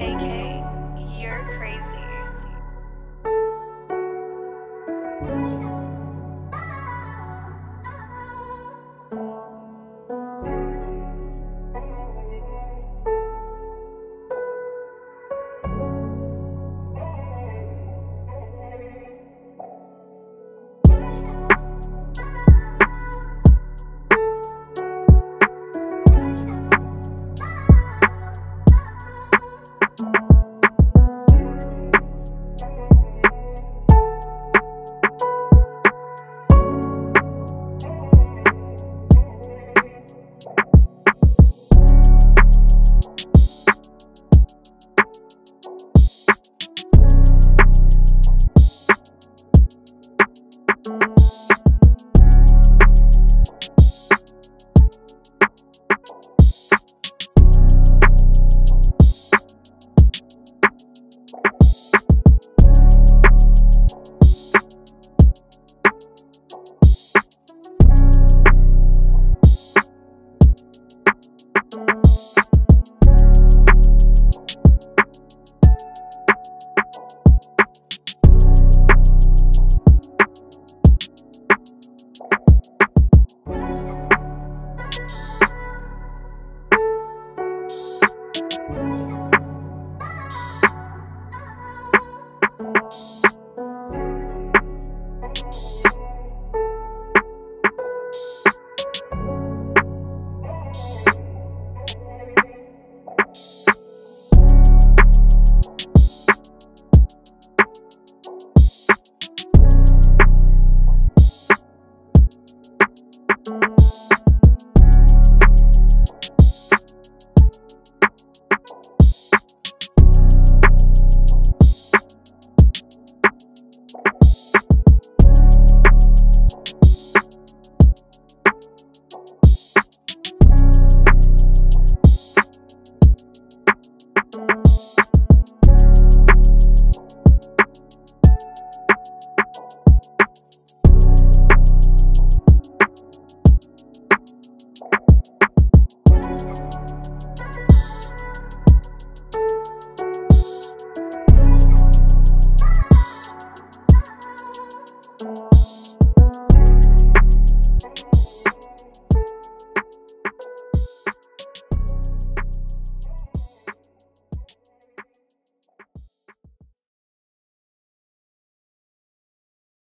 AK, you're crazy.